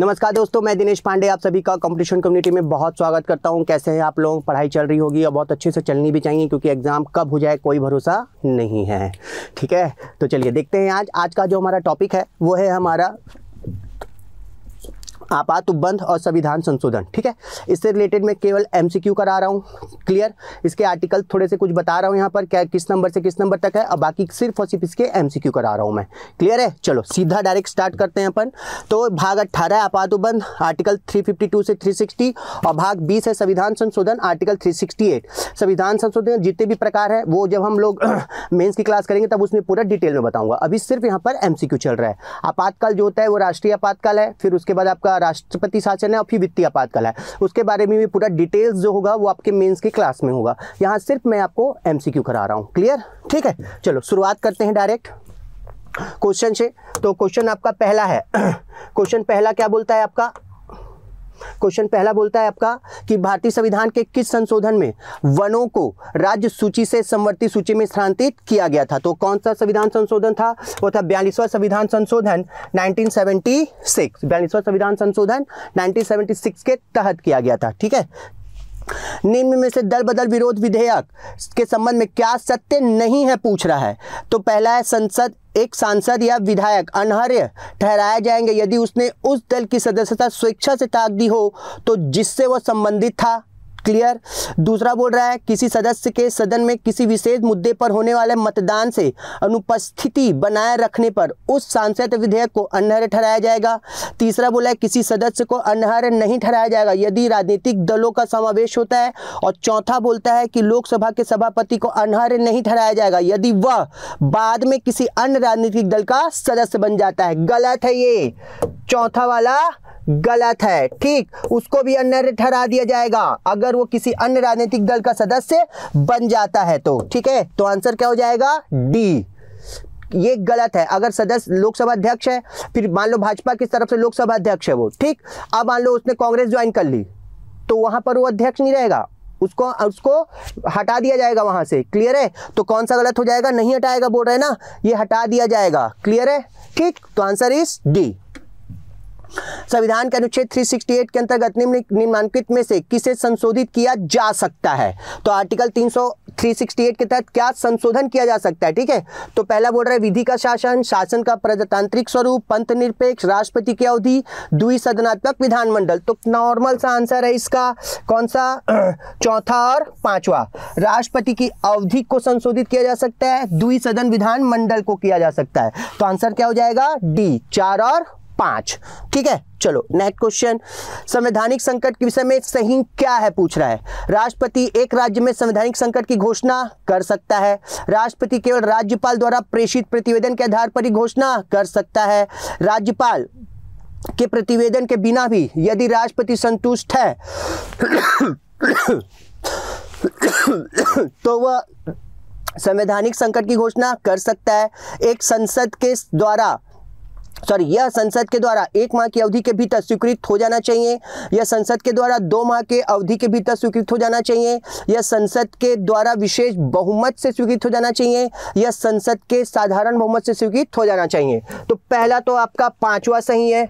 नमस्कार दोस्तों, मैं दिनेश पांडे आप सभी का कंपटीशन कम्युनिटी में बहुत स्वागत करता हूं। कैसे हैं आप लोग? पढ़ाई चल रही होगी और बहुत अच्छे से चलनी भी चाहिए, क्योंकि एग्ज़ाम कब हो जाए कोई भरोसा नहीं है। ठीक है, तो चलिए देखते हैं आज का जो हमारा टॉपिक है वो है हमारा आपात उबंध और संविधान संशोधन। ठीक है, इससे रिलेटेड मैं केवल MCQ करा रहा हूँ, क्लियर। इसके आर्टिकल थोड़े से कुछ बता रहा हूँ यहाँ पर, क्या किस नंबर से किस नंबर तक है, और बाकी सिर्फ और सिर्फ इसके MCQ करा रहा हूँ मैं, क्लियर है। चलो सीधा डायरेक्ट स्टार्ट करते हैं अपन। तो भाग 18 है आपात उबंध, आर्टिकल 352 से 360, और भाग 20 है संविधान संशोधन, आर्टिकल 368। संविधान संशोधन जितने भी प्रकार है वो जब हम लोग मेन्स की क्लास करेंगे तब उसमें पूरा डिटेल में बताऊँगा, अभी सिर्फ यहाँ पर MCQ चल रहा है। आपातकाल जो होता है वो राष्ट्रीय आपातकाल है, फिर उसके बाद आपका राष्ट्रपति शासन है, और फिर वित्तीय आपातकाल है। उसके बारे में भी पूरा डिटेल्स जो होगा वो आपके मेंस की क्लास में होगा, यहाँ सिर्फ मैं आपको MCQ करा रहा हूँ, क्लियर। ठीक है, चलो शुरुआत करते हैं डायरेक्ट क्वेश्चन से। तो क्वेश्चन आपका पहला है, क्वेश्चन पहला क्या बोलता है आपका, क्वेश्चन पहला बोलता है आपका कि भारतीय संविधान के किस संशोधन में वनों को राज्य सूची से समवर्ती सूची में स्थानांतरित किया गया था? तो कौन सा संविधान संशोधन था? वो था 42वां संविधान संशोधन 1976। 42वां संविधान संशोधन 1976 के तहत किया गया था। ठीक है, निम्न में से दल बदल विरोध विधेयक के संबंध में क्या सत्य नहीं है, पूछ रहा है। तो पहला है, संसद एक सांसद या विधायक अनर्ह ठहराए जाएंगे यदि उसने उस दल की सदस्यता स्वेच्छा से त्याग दी हो तो जिससे वह संबंधित था, क्लियर। दूसरा बोल रहा है, किसी सदस्य के सदन में किसी विशेष मुद्दे पर होने वाले मतदान से अनुपस्थिति बनाए रखने पर उस सांसद विधेयक को अनर्ह ठहराया जाएगा। तीसरा बोला है, किसी सदस्य को अनर्ह नहीं ठहराया जाएगा यदि राजनीतिक दलों का समावेश होता है। और चौथा बोलता है कि लोकसभा के सभापति को अनर्ह नहीं ठहराया जाएगा यदि वह बाद में किसी अन्य राजनीतिक दल का सदस्य बन जाता है। गलत है, ये चौथा वाला गलत है, ठीक। उसको भी अनर्ह ठहरा दिया जाएगा अगर वो किसी अन्य राजनीतिक दल का सदस्य बन जाता है तो। ठीक है, तो आंसर क्या हो जाएगा? डी, ये गलत है। अगर सदस्य लोकसभा अध्यक्ष है, फिर मान लो भाजपा की तरफ से लोकसभा अध्यक्ष है वो, ठीक। अब मान लो उसने कांग्रेस ज्वाइन कर ली तो वहां पर वो अध्यक्ष नहीं रहेगा, उसको हटा दिया जाएगा वहां से, क्लियर है। तो कौन सा गलत हो जाएगा? नहीं हटाएगा बोल रहे ना, ये हटा दिया जाएगा, क्लियर है, ठीक। तो आंसर इज डी। संविधान के अनुच्छेद 368 के अंतर्गत निम्नांकित में से किसे संशोधित किया जा सकता है? तो आर्टिकल 368 के तहत क्या संशोधन किया जा सकता है? ठीक है, तो पहला बोल रहा है विधि का शासन, शासन का प्रजातांत्रिक स्वरूप, पंथ निरपेक्ष, राष्ट्रपति की अवधि, द्विसदनात्मक विधानमंडल। तो नॉर्मल सा आंसर है इसका, कौन सा? चौथा और पांचवा। राष्ट्रपति की अवधि को संशोधित किया जा सकता है, द्विसदन विधानमंडल को किया जा सकता है। तो आंसर क्या हो जाएगा? डी, 4 और 5। ठीक है, चलो नेक्स्ट क्वेश्चन। संवैधानिक संकट के विषय में सही क्या है, पूछ रहा है। राष्ट्रपति एक राज्य में संवैधानिक संकट की घोषणा कर सकता है। राष्ट्रपति केवल राज्यपाल द्वारा प्रेषित प्रतिवेदन के आधार पर ही घोषणा कर सकता है। राज्यपाल के प्रतिवेदन के बिना भी यदि राष्ट्रपति संतुष्ट है तो वह संवैधानिक संकट की घोषणा कर सकता है। यह संसद के द्वारा 1 माह की अवधि के भीतर स्वीकृत हो जाना चाहिए। यह संसद के द्वारा 2 माह के अवधि के भीतर स्वीकृत हो जाना चाहिए। यह संसद के द्वारा विशेष बहुमत से स्वीकृत हो जाना चाहिए। यह संसद के साधारण बहुमत से स्वीकृत हो जाना चाहिए। तो पहला तो आपका पांचवा सही है,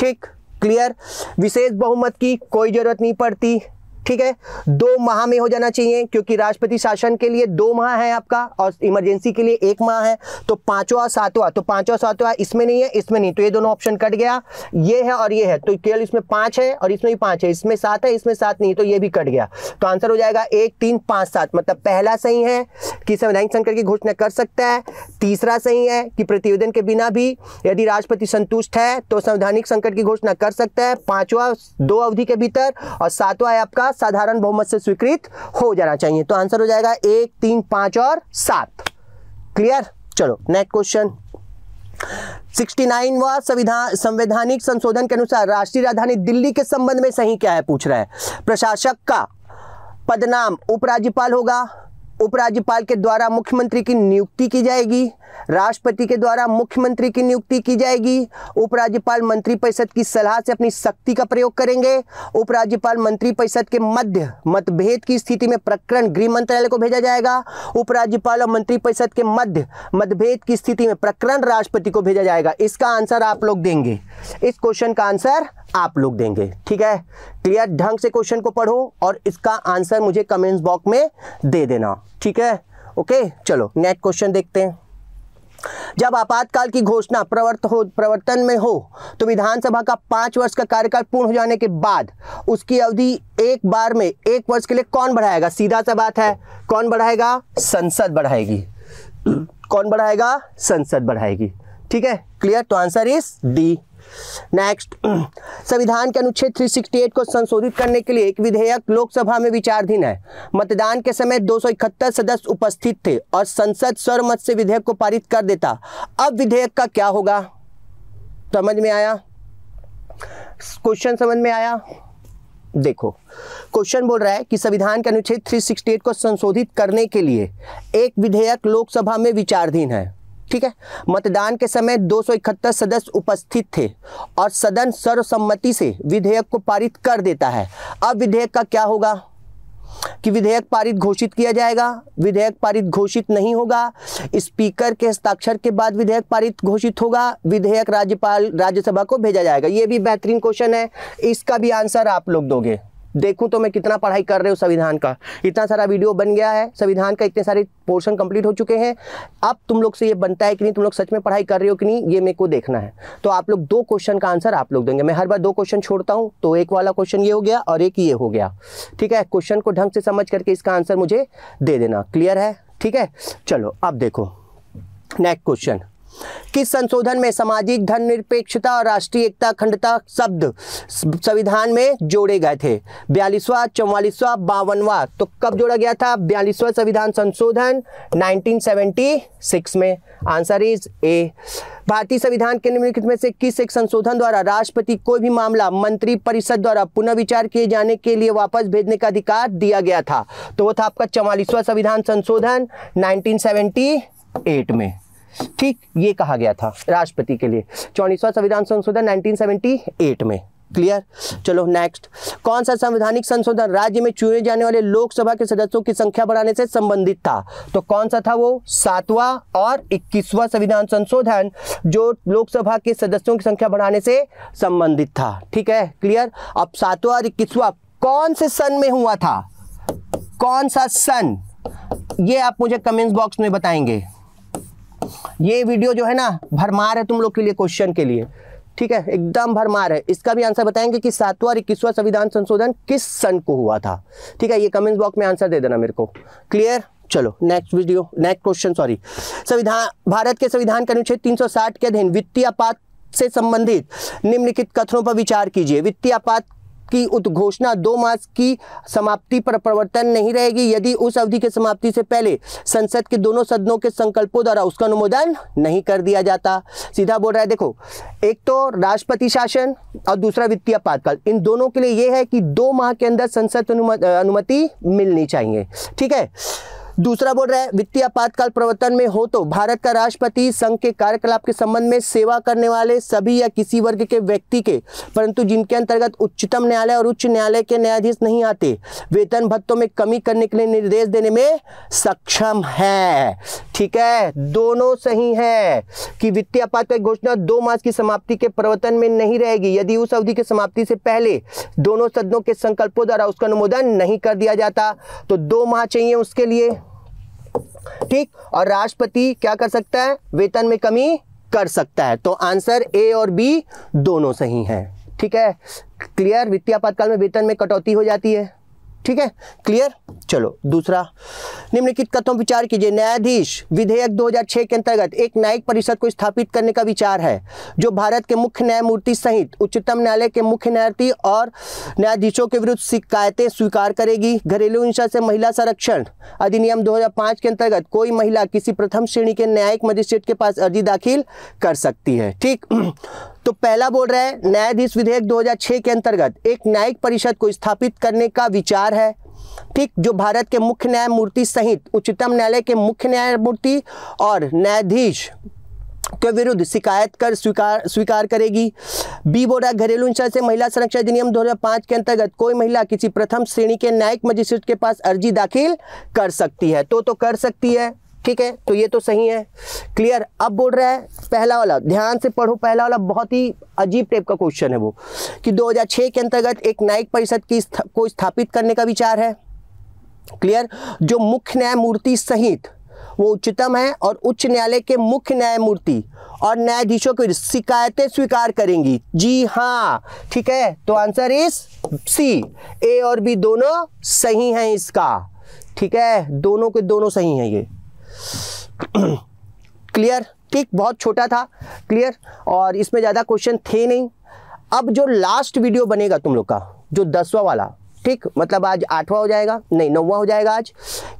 ठीक, क्लियर। विशेष बहुमत की कोई जरूरत नहीं पड़ती, ठीक है। 2 माह में हो जाना चाहिए, क्योंकि राष्ट्रपति शासन के लिए 2 माह है आपका और इमरजेंसी के लिए 1 माह है। तो पांचवा सातवां, इसमें नहीं है, इसमें नहीं, तो ये दोनों ऑप्शन कट गया, ये है और ये है। तो केवल इसमें 5 है और इसमें भी 5 है, इसमें 7 है, इसमें 7 नहीं, तो ये भी कट गया। तो आंसर हो जाएगा 1, 3, 5, 7। मतलब पहला सही है कि संवैधानिक संकट की घोषणा कर सकता है। तीसरा सही है कि प्रतिवेदन के बिना भी यदि राष्ट्रपति संतुष्ट है तो संवैधानिक संकट की घोषणा कर सकता है। पांचवा 2 अवधि के भीतर, और सातवां है आपका साधारण बहुमत से स्वीकृत हो जाना चाहिए। तो आंसर हो जाएगा 1, 3, 5 और 7, क्लियर। चलो नेक्स्ट क्वेश्चन। 69वां संवैधानिक संशोधन के अनुसार राष्ट्रीय राजधानी दिल्ली के संबंध में सही क्या है, पूछ रहा है। प्रशासक का पदनाम उपराज्यपाल होगा, उपराज्यपाल के द्वारा मुख्यमंत्री की नियुक्ति की जाएगी, राष्ट्रपति के द्वारा मुख्यमंत्री की नियुक्ति की जाएगी। उपराज्यपाल मंत्रिपरिषद की सलाह से अपनी शक्ति का प्रयोग करेंगे। उपराज्यपाल मंत्रिपरिषद के मध्य मतभेद की स्थिति में प्रकरण गृह मंत्रालय को भेजा जाएगा। उपराज्यपाल और मंत्रिपरिषद के मध्य मतभेद की स्थिति में प्रकरण राष्ट्रपति को भेजा जाएगा। इसका आंसर आप लोग देंगे, इस क्वेश्चन का आंसर आप लोग देंगे। ठीक है, क्लियर? ढंग से क्वेश्चन को पढ़ो और इसका आंसर मुझे कमेंट्स बॉक्स में दे देना। ठीक है, ओके। चलो नेक्स्ट क्वेश्चन देखते हैं। जब आपातकाल की घोषणा प्रवर्तन में हो तो विधानसभा का 5 वर्ष का कार्यकाल पूर्ण हो जाने के बाद उसकी अवधि एक बार में 1 वर्ष के लिए कौन बढ़ाएगा? सीधा सा बात है, कौन बढ़ाएगा? संसद बढ़ाएगी। कौन बढ़ाएगा? संसद बढ़ाएगी। ठीक है, क्लियर? तो आंसर इज डी। नेक्स्ट, संविधान के अनुच्छेद 368 को संशोधित करने के लिए एक विधेयक लोकसभा में विचाराधीन है। मतदान के समय 271 सदस्य उपस्थित थे और संसद सर्वमत से विधेयक को पारित कर देता। अब विधेयक का क्या होगा? समझ में आया क्वेश्चन? समझ में आया? देखो, क्वेश्चन बोल रहा है कि संविधान के अनुच्छेद 368 को संशोधित करने के लिए एक विधेयक लोकसभा में विचाराधीन है। ठीक है, मतदान के समय 271 सदस्य उपस्थित थे और सदन सर्वसम्मति से विधेयक को पारित कर देता है। अब विधेयक का क्या होगा? कि विधेयक पारित घोषित किया जाएगा? विधेयक पारित घोषित नहीं होगा। स्पीकर के हस्ताक्षर के बाद विधेयक पारित घोषित होगा। विधेयक राज्यसभा को भेजा जाएगा। ये भी बेहतरीन क्वेश्चन है, इसका भी आंसर आप लोग दोगे। देखूं तो मैं कितना पढ़ाई कर रहे हो संविधान का। इतना सारा वीडियो बन गया है संविधान का, इतने सारे पोर्शन कंप्लीट हो चुके हैं। अब तुम लोग से ये बनता है कि नहीं, तुम लोग सच में पढ़ाई कर रहे हो कि नहीं, ये मेरे को देखना है। तो आप लोग 2 क्वेश्चन का आंसर आप लोग देंगे। मैं हर बार 2 क्वेश्चन छोड़ता हूँ, तो एक वाला क्वेश्चन ये हो गया और एक ये हो गया। ठीक है, क्वेश्चन को ढंग से समझ करके इसका आंसर मुझे दे देना। क्लियर है? ठीक है, चलो अब देखो नेक्स्ट क्वेश्चन। किस संशोधन में सामाजिक धर्मनिरपेक्षता और राष्ट्रीय एकता अखंडता शब्द संविधान में जोड़े गए थे? 42वां, 44वां, 52वां। तो कब जोड़ा गया था? 42वां संविधान संशोधन 1976 में। Answer is A. भारतीय संविधान के निम्नलिखित में से किस एक संशोधन द्वारा राष्ट्रपति कोई भी मामला मंत्री परिषद द्वारा पुनः विचार किए जाने के लिए वापस भेजने का अधिकार दिया गया था? तो वो था आपका 44वां संविधान संशोधन 1978 में। ठीक, ये कहा गया था राष्ट्रपति के लिए 44वां संविधान संशोधन 1978 में। क्लियर? चलो नेक्स्ट, कौन सा संवैधानिक संशोधन राज्य में चुने जाने वाले लोकसभा के सदस्यों की संख्या बढ़ाने से संबंधित था? तो कौन सा था वो? 7वां और 21वां संविधान संशोधन, जो लोकसभा के सदस्यों की संख्या बढ़ाने से संबंधित था। ठीक है, क्लियर? अब 7वां और 21वां कौन से सन में हुआ था? कौन सा सन, ये आप मुझे कमेंट बॉक्स में बताएंगे। ये वीडियो जो है ना, भरमार है तुम लोग के लिए, क्वेश्चन के लिए। ठीक है, एकदम भरमार है। इसका भी आंसर बताएंगे कि 7वां और 21वां संविधान संशोधन किस सन को हुआ था। ठीक है, ये कमेंट बॉक्स में आंसर दे देना मेरे को। क्लियर? चलो next video, next question, sorry. संविधान, भारत के संविधान के अनुच्छेद 360 के अधीन वित्तीय आपात से संबंधित निम्नलिखित कथनों पर विचार कीजिए। वित्तीय आपात की उद्घोषणा 2 मास की समाप्ति पर प्रवर्तन नहीं रहेगी यदि उस अवधि के समाप्ति से पहले संसद के दोनों सदनों के संकल्पों द्वारा उसका अनुमोदन नहीं कर दिया जाता। सीधा बोल रहा है, देखो, एक तो राष्ट्रपति शासन और दूसरा वित्तीय आपातकाल, इन दोनों के लिए यह है कि 2 माह के अंदर संसद को अनुमति मिलनी चाहिए। ठीक है, दूसरा बोल रहा है, वित्तीय आपातकाल प्रवर्तन में हो तो भारत का राष्ट्रपति संघ के कार्यकलाप के संबंध में सेवा करने वाले सभी या किसी वर्ग के व्यक्ति के, परंतु जिनके अंतर्गत उच्चतम न्यायालय और उच्च न्यायालय के न्यायाधीश नहीं आते, वेतन भत्तों में कमी करने के लिए निर्देश देने में सक्षम है। ठीक है, दोनों सही है कि वित्तीय आपातकाल की घोषणा 2 मास की समाप्ति के प्रवर्तन में नहीं रहेगी यदि उस अवधि की समाप्ति से पहले दोनों सदनों के संकल्पों द्वारा उसका अनुमोदन नहीं कर दिया जाता। तो 2 माह चाहिए उसके लिए। ठीक, और राष्ट्रपति क्या कर सकता है? वेतन में कमी कर सकता है। तो आंसर ए और बी दोनों सही हैं। ठीक है, क्लियर? वित्तीय आपातकाल में वेतन में कटौती हो जाती है। ठीक है, क्लियर? चलो दूसरा, निम्नलिखित कथनों पर विचार कीजिए। न्यायाधीश विधेयक 2006 के अंतर्गत एक न्यायिक परिषद को स्थापित करने का विचार है जो भारत के मुख्य न्यायमूर्ति सहित उच्चतम न्यायालय के मुख्य न्यायाधीश और न्यायाधीशों के विरुद्ध शिकायतें स्वीकार करेगी। घरेलू हिंसा से महिला संरक्षण अधिनियम 2005 के अंतर्गत कोई महिला किसी प्रथम श्रेणी के न्यायिक मजिस्ट्रेट के पास अर्जी दाखिल कर सकती है। ठीक, तो पहला बोल रहा है, न्यायाधीश विधेयक 2006 के अंतर्गत एक न्यायिक परिषद को स्थापित करने का विचार है। ठीक, जो भारत के मुख्य न्यायमूर्ति सहित उच्चतम न्यायालय के मुख्य न्यायमूर्ति और न्यायाधीश के विरुद्ध शिकायत कर स्वीकार करेगी। बी बोरा, घरेलू हिंसा से महिला संरक्षण अधिनियम 2005 के अंतर्गत कोई महिला किसी प्रथम श्रेणी के न्यायिक मजिस्ट्रेट के पास अर्जी दाखिल कर सकती है। तो कर सकती है, ठीक है, तो ये तो सही है, क्लियर। अब बोल रहा है पहला वाला, ध्यान से पढ़ो, पहला वाला बहुत ही अजीब टाइप का क्वेश्चन है वो, कि 2006 के अंतर्गत एक न्यायिक परिषद की को स्थापित करने का विचार है, क्लियर, जो मुख्य न्यायमूर्ति सहित, वो उच्चतम है, और उच्च न्यायालय के मुख्य न्यायमूर्ति और न्यायाधीशों की शिकायतें स्वीकार करेंगी। जी हाँ, ठीक है, तो आंसर इज सी, ए और बी दोनों सही हैं इसका, ठीक है, दोनों के दोनों सही हैं ये, क्लियर, ठीक, बहुत छोटा था, क्लियर, और इसमें ज़्यादा क्वेश्चन थे नहीं। अब जो लास्ट वीडियो बनेगा तुम लोग का, जो 10वां वाला, ठीक, मतलब आज 8वां हो जाएगा, नहीं 9वां हो जाएगा आज,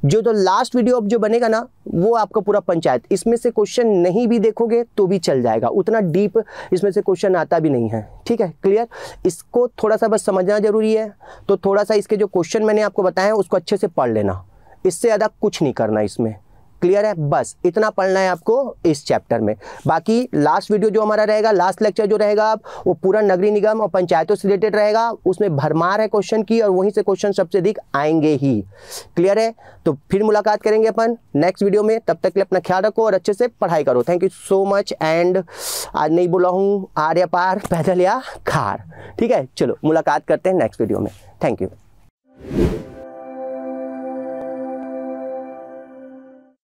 जो तो लास्ट वीडियो अब जो बनेगा ना, वो आपका पूरा पंचायत, इसमें से क्वेश्चन नहीं भी देखोगे तो भी चल जाएगा, उतना डीप इसमें से क्वेश्चन आता भी नहीं है, ठीक है, क्लियर। इसको थोड़ा सा बस समझना ज़रूरी है, तो थोड़ा सा इसके जो क्वेश्चन मैंने आपको बताए हैं उसको अच्छे से पढ़ लेना, इससे ज़्यादा कुछ नहीं करना इसमें, क्लियर है, बस इतना पढ़ना है आपको इस चैप्टर में। बाकी लास्ट वीडियो जो हमारा रहेगा, लास्ट लेक्चर जो रहेगा आप, वो पूरा नगरीय निगम और पंचायतों से रिलेटेड रहेगा, उसमें भरमार है क्वेश्चन की, और वहीं से क्वेश्चन सबसे अधिक आएंगे ही, क्लियर है। तो फिर मुलाकात करेंगे अपन नेक्स्ट वीडियो में, तब तक के लिए अपना ख्याल रखो और अच्छे से पढ़ाई करो। Thank you so much and आज नहीं बोला हूँ आर या पार, पैदल या खार, ठीक है, चलो मुलाकात करते हैं नेक्स्ट वीडियो में, थैंक यू।